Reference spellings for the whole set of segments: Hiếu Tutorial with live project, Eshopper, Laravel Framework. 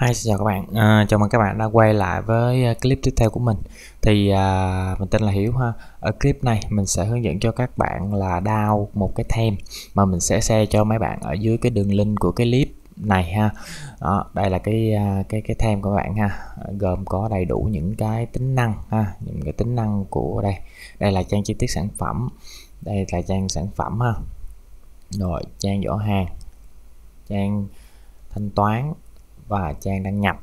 Hi, xin chào các bạn. Chào mừng các bạn đã quay lại với clip tiếp theo của mình. Thì mình tên là Hiếu ha. Ở clip này mình sẽ hướng dẫn cho các bạn là download một cái theme mà mình sẽ share cho mấy bạn ở dưới cái đường link của cái clip này ha. Đó, đây là cái theme của bạn ha, gồm có đầy đủ những cái tính năng ha, những cái tính năng của đây là trang chi tiết sản phẩm, đây là trang sản phẩm ha, rồi trang giỏ hàng, trang thanh toán và trang đăng nhập.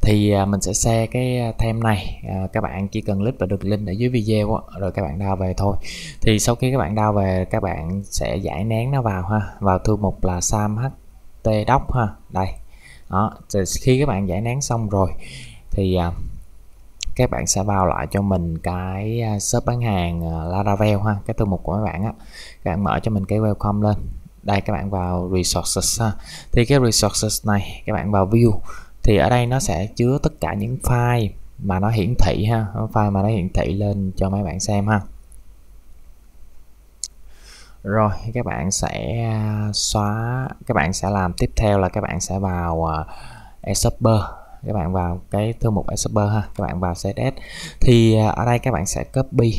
Thì mình sẽ share cái theme này, các bạn chỉ cần click vào đường link ở dưới video đó, rồi các bạn download về thôi. Thì sau khi các bạn download về, các bạn sẽ giải nén nó vào ha, vào thư mục là Sam HT Doc ha, đây. Đó, khi các bạn giải nén xong rồi thì các bạn sẽ vào lại cho mình cái shop bán hàng Laravel ha, cái thư mục của các bạn á. Các bạn mở cho mình cái welcome lên. Đây, các bạn vào resources ha. Thì cái resources này các bạn vào view, thì ở đây nó sẽ chứa tất cả những file mà nó hiển thị ha, file mà nó hiển thị lên cho mấy bạn xem ha. Rồi các bạn sẽ xóa, các bạn sẽ làm tiếp theo là các bạn sẽ vào Eshopper, các bạn vào cái thư mục Eshopper ha, các bạn vào CSS. Thì ở đây các bạn sẽ copy,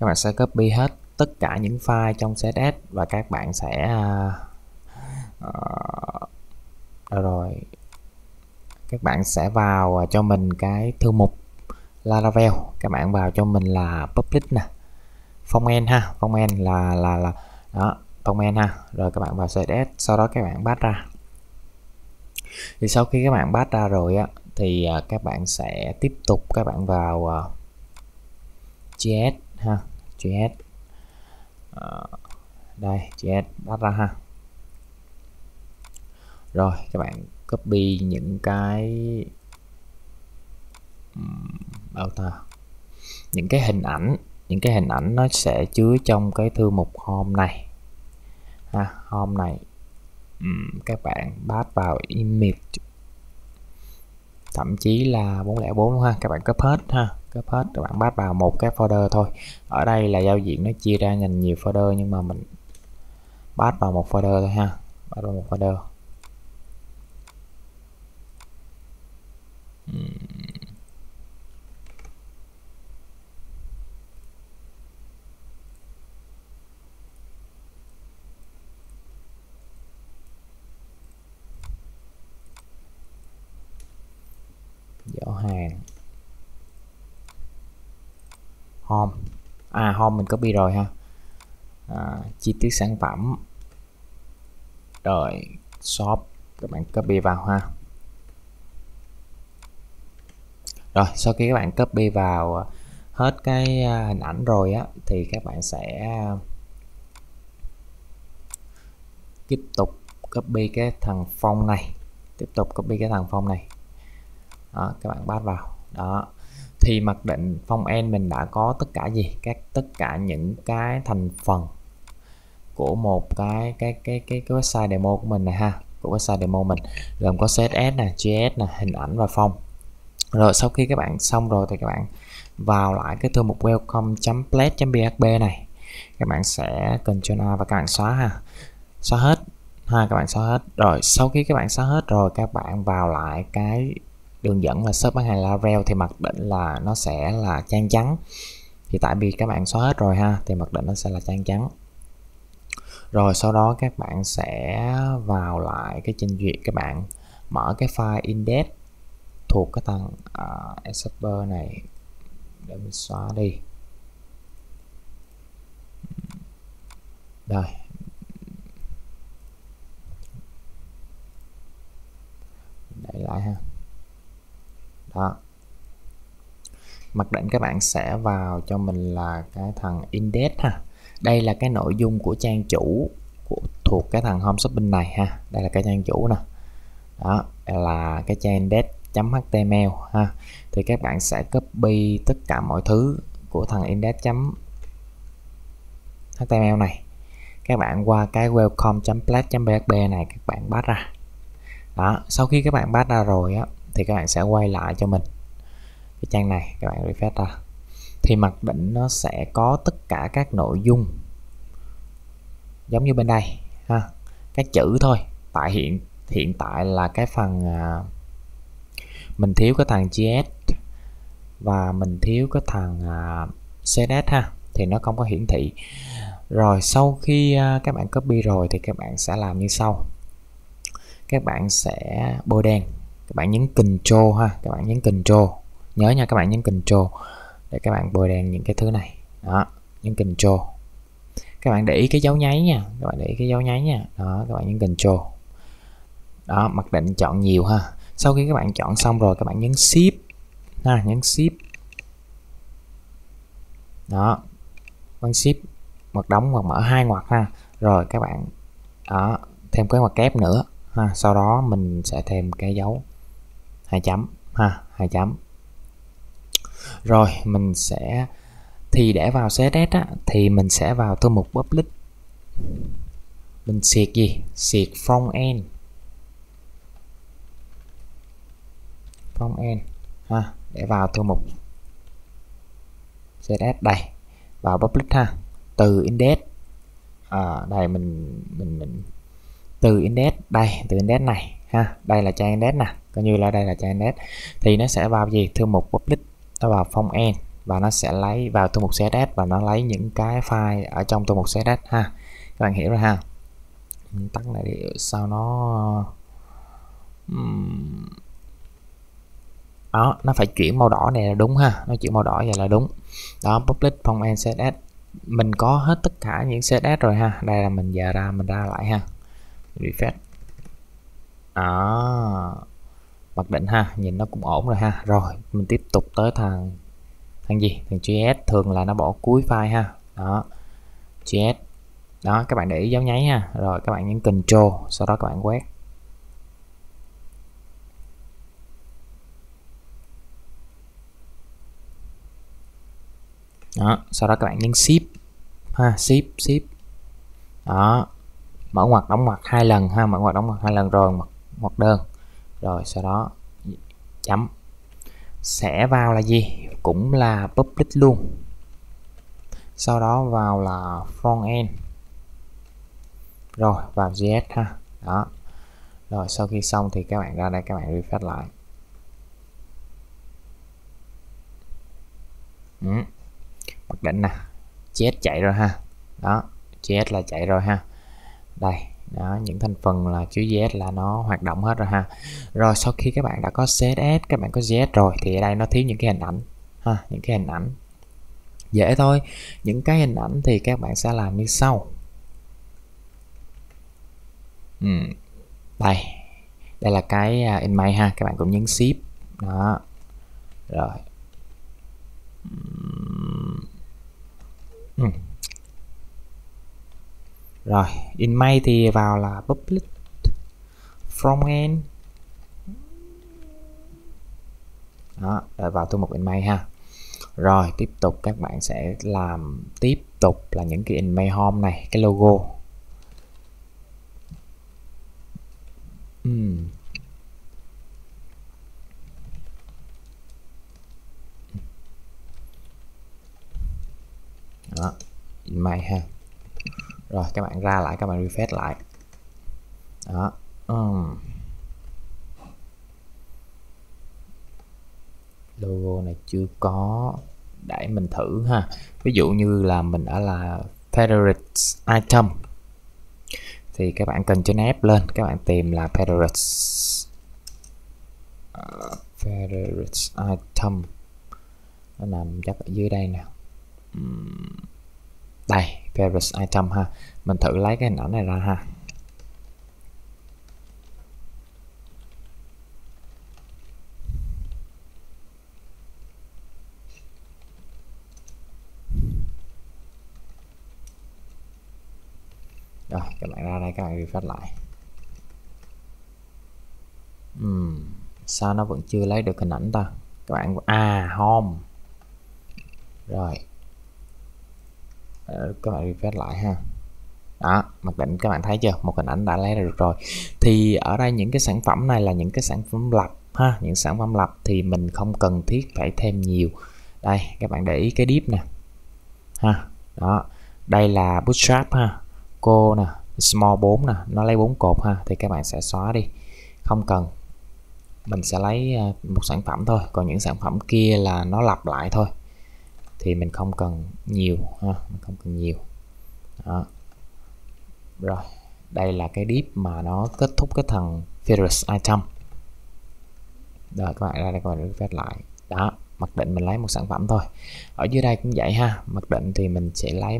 các bạn sẽ copy hết tất cả những file trong CSS và các bạn sẽ rồi các bạn sẽ vào cho mình cái thư mục Laravel, các bạn vào cho mình là public nè, font ha, font là đó, font ha, rồi các bạn vào CSS, sau đó các bạn pass ra. Thì sau khi các bạn pass ra rồi á, thì các bạn sẽ tiếp tục, các bạn vào JS ha, JS đây, JS bắt ra ha. Rồi các bạn copy những cái hình ảnh, những cái hình ảnh nó sẽ chứa trong cái thư mục home này ha, home này. Các bạn pass vào image, thậm chí là 404 luôn ha, các bạn copy hết ha, copy hết, các bạn pass vào một cái folder thôi. Ở đây là giao diện nó chia ra thành nhiều folder, nhưng mà mình pass vào một folder thôi ha, pass vào một folder. Giỏ hàng home, home mình copy rồi ha, chi tiết sản phẩm rồi shop các bạn copy vào ha. Rồi sau khi các bạn copy vào hết cái hình ảnh rồi á, thì các bạn sẽ tiếp tục copy cái thằng font này, đó, các bạn pass vào đó. Thì mặc định font mình đã có tất cả gì, tất cả những cái thành phần của một cái website demo của mình này ha, của website demo mình, gồm có CSS nè, JS nè, hình ảnh và font. Rồi sau khi các bạn xong rồi thì các bạn vào lại cái thư mục welcome.plate.php này, các bạn sẽ Ctrl A và các bạn xóa ha, xóa hết ha, các bạn xóa hết. Rồi sau khi các bạn xóa hết rồi, các bạn vào lại cái đường dẫn là shop bán hàng Laravel, thì mặc định là nó sẽ là trang trắng, thì tại vì các bạn xóa hết rồi ha, thì mặc định nó sẽ là trang trắng. Rồi sau đó các bạn sẽ vào lại cái trình duyệt, các bạn mở cái file index thuộc cái thằng Eshopper này để mình xóa đi. Rồi đẩy lại ha. Đó, mặc định các bạn sẽ vào cho mình là cái thằng index ha. Đây là cái nội dung của trang chủ thuộc cái thằng home shopping này ha. Đây là cái trang chủ nè. Đó là cái trang index.html ha. Thì các bạn sẽ copy tất cả mọi thứ của thằng index.html này. Các bạn qua cái welcome.plate.php này, các bạn pass ra. Đó, sau khi các bạn pass ra rồi á, thì các bạn sẽ quay lại cho mình cái trang này, các bạn refresh ra. Thì mặc định nó sẽ có tất cả các nội dung giống như bên đây ha, các chữ thôi. Tại hiện hiện tại là cái phần mình thiếu cái thằng JS và mình thiếu cái thằng CSS ha, thì nó không có hiển thị. Rồi sau khi các bạn copy rồi thì các bạn sẽ làm như sau. Các bạn sẽ bôi đen, các bạn nhấn Ctrl ha, các bạn nhấn Ctrl, nhớ nha, các bạn nhấn Ctrl để các bạn bôi đen những cái thứ này. Đó, nhấn Ctrl. Các bạn để ý cái dấu nháy nha, các bạn để ý cái dấu nháy nha. Đó, các bạn nhấn Ctrl. Đó, mặc định chọn nhiều ha. Sau khi các bạn chọn xong rồi các bạn nhấn Shift ha, nhấn Shift. Đó, bấm Shift ngoặc đóng ngoặc mở hai ngoặc ha. Rồi các bạn đó, thêm cái ngoặc kép nữa ha. Sau đó mình sẽ thêm cái dấu hai chấm ha, hai chấm. Rồi mình sẽ thì để vào CSS á, thì mình sẽ vào thư mục public, mình siết gì, siết front end, front end ha, để vào thư mục CSS đây, vào public ha, từ index đây mình từ index đây, từ index này ha, đây là trang index nè, coi như là đây là trang index, thì nó sẽ vào gì, thư mục public, nó vào front end và nó sẽ lấy vào thư mục CSS và nó lấy những cái file ở trong thư mục CSS ha, các bạn hiểu rồi ha. Mình tắt này để sao nó đó, nó phải chuyển màu đỏ này là đúng ha, nó chuyển màu đỏ vậy là đúng. Đó, public front end CSS, mình có hết tất cả những CSS rồi ha. Đây là mình giờ ra, mình ra lại ha, refresh. Đó, mặc định ha, nhìn nó cũng ổn rồi ha. Rồi mình tiếp tục tới thằng gì, thằng JS, thường là nó bỏ cuối file ha. Đó, JS đó, các bạn để ý dấu nháy ha. Rồi các bạn nhấn Ctrl, sau đó các bạn quét. Đó, sau đó các bạn nhấn Shift ha, Shift. Đó, mở ngoặc đóng ngoặc hai lần ha, mở ngoặc đóng ngoặc hai lần rồi ngoặc đơn. Rồi sau đó chấm, sẽ vào là gì, cũng là public luôn, sau đó vào là front end, rồi vào JS ha. Đó, rồi sau khi xong thì các bạn ra đây, các bạn refresh lại. Mặc định nè, JS chạy rồi ha. Đó, JS là chạy rồi ha. Đây, đó, những thành phần là chữ JS là nó hoạt động hết rồi ha. Rồi sau khi các bạn đã có CSS, các bạn có JS rồi thì ở đây nó thiếu những cái hình ảnh ha, những cái hình ảnh. Dễ thôi, những cái hình ảnh thì các bạn sẽ làm như sau. Đây, đây là cái inmate ha, các bạn cũng nhấn Shift. Đó, rồi. Rồi, inmate thì vào là public front end. Đó, rồi vào thư mục inmate ha. Rồi, tiếp tục các bạn sẽ làm tiếp tục là những cái inmate home này, cái logo. Đó, inmate ha. Rồi các bạn ra lại, các bạn refresh lại. Đó. Logo này chưa có, để mình thử ha. Ví dụ như là mình ở là favorite item thì các bạn cần Ctrl F lên, các bạn tìm là favorite item, nó nằm chắc ở dưới đây nè. Đây, favorite item ha. Mình thử lấy cái hình ảnh này ra ha. Rồi, các bạn ra đây, các bạn refresh lại. Sao nó vẫn chưa lấy được hình ảnh ta? Các bạn home. Rồi, các bạn refresh lại ha. Đó, mặc định các bạn thấy chưa, một hình ảnh đã lấy được rồi. Thì ở đây những cái sản phẩm này là những cái sản phẩm lập ha, những sản phẩm lập thì mình không cần thiết phải thêm nhiều. Đây, các bạn để ý cái div nè ha. Đó, đây là bootstrap ha, cô nè, small 4 nè, nó lấy 4 cột ha, thì các bạn sẽ xóa đi, không cần. Mình sẽ lấy một sản phẩm thôi, còn những sản phẩm kia là nó lặp lại thôi thì mình không cần nhiều ha, mình không cần nhiều. Đó. Rồi, đây là cái div mà nó kết thúc cái thằng first item. Rồi các bạn ra đây, các bạn refresh lại. Đó, mặc định mình lấy một sản phẩm thôi. Ở dưới đây cũng vậy ha, mặc định thì mình sẽ lấy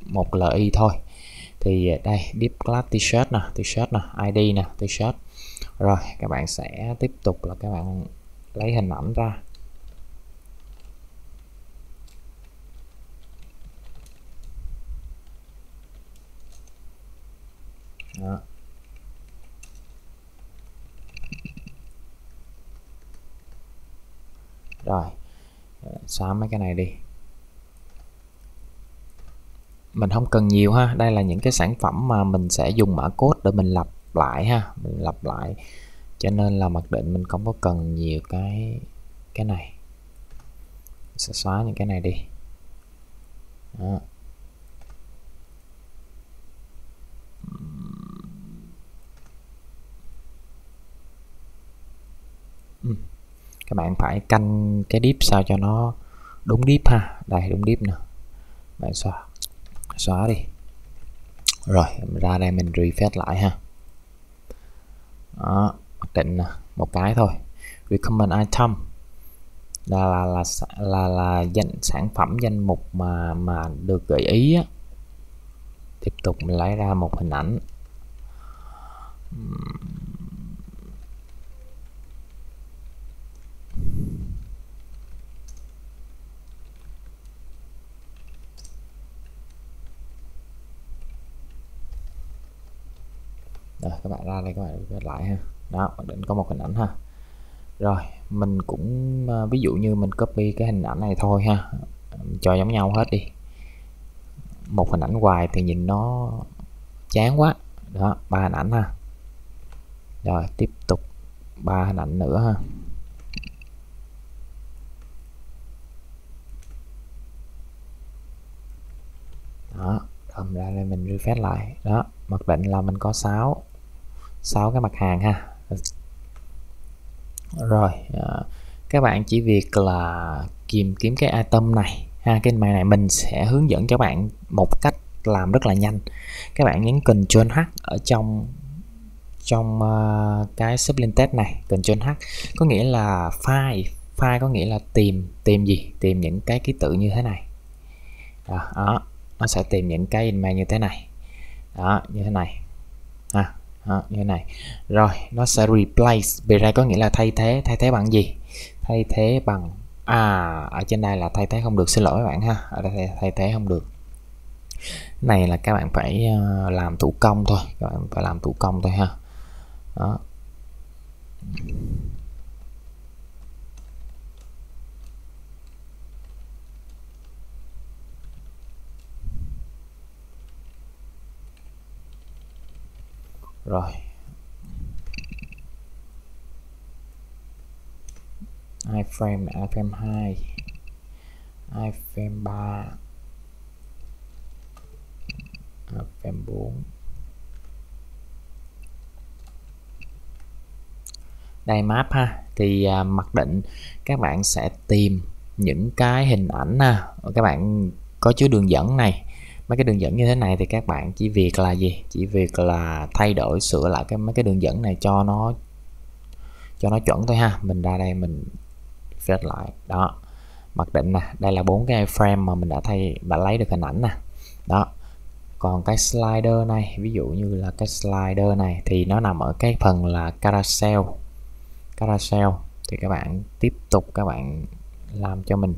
một li thôi. Thì đây div class t-shirt nè, id nè, t-shirt. Rồi các bạn sẽ tiếp tục là các bạn lấy hình ảnh ra. Đó. Rồi xóa mấy cái này đi, mình không cần nhiều ha. Đây là những cái sản phẩm mà mình sẽ dùng mã code để mình lặp lại ha, mình lặp lại, cho nên là mặc định mình không có cần nhiều cái này. Mình sẽ xóa những cái này đi. Đó. Các bạn phải canh cái div sao cho nó đúng div ha. Đây đúng div nè, bạn xóa đi. Rồi ra đây mình refresh lại ha. Đó, mặc định nè, một cái thôi. Recommend item là danh sản phẩm, danh mục mà được gợi ý á. Tiếp tục mình lấy ra một hình ảnh. Rồi, các bạn ra đây, các bạn viết lại ha. Đó, mặc định có một hình ảnh ha. Rồi mình cũng ví dụ như mình copy cái hình ảnh này thôi ha, cho giống nhau hết đi. Một hình ảnh hoài thì nhìn nó chán quá. Đó, 3 hình ảnh ha. Rồi tiếp tục 3 hình ảnh nữa ha. Đó, cầm ra đây mình refresh lại. Đó, mặc định là mình có 6 cái mặt hàng ha. Rồi các bạn chỉ việc là tìm kiếm cái item này ha, cái này mình sẽ hướng dẫn cho bạn một cách làm rất là nhanh. Các bạn nhấn Ctrl H ở trong cái Sublime Text này, Ctrl H có nghĩa là file có nghĩa là tìm gì, tìm những cái ký tự như thế này. Đó, nó sẽ tìm những cái image như thế này. Đó, như thế này ha. Đó, như thế này. Rồi nó sẽ replace có nghĩa là thay thế bằng gì, thay thế bằng ở trên đây là thay thế không được, xin lỗi các bạn ha, ở đây thay thế không được. Này là các bạn phải làm thủ công thôi, các bạn phải làm thủ công thôi ha. Đó. Rồi iframe 2, iframe 3, iframe 4. Đây map ha, thì mặc định các bạn sẽ tìm những cái hình ảnh ha. Các bạn có chứa đường dẫn này, mấy cái đường dẫn như thế này thì các bạn chỉ việc là gì, chỉ việc là thay đổi, sửa lại cái mấy cái đường dẫn này cho nó chuẩn thôi ha. Mình ra đây mình refresh lại. Đó, mặc định nè, đây là 4 cái iframe mà mình đã lấy được hình ảnh nè. Đó, còn cái slider này, ví dụ như là cái slider này thì nó nằm ở cái phần là carousel thì các bạn tiếp tục các bạn làm cho mình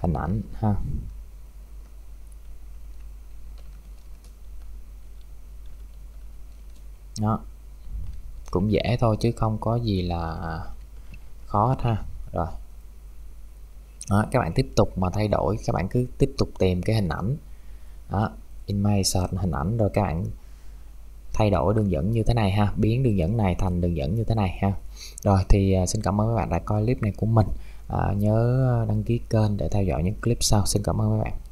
hình ảnh ha. Đó, cũng dễ thôi chứ không có gì là khó hết ha. Rồi đó, các bạn tiếp tục mà thay đổi, các bạn cứ tiếp tục tìm cái hình ảnh. Đó, image search hình ảnh, rồi các bạn thay đổi đường dẫn như thế này ha, biến đường dẫn này thành đường dẫn như thế này ha. Rồi thì xin cảm ơn các bạn đã coi clip này của mình. Nhớ đăng ký kênh để theo dõi những clip sau. Xin cảm ơn các bạn.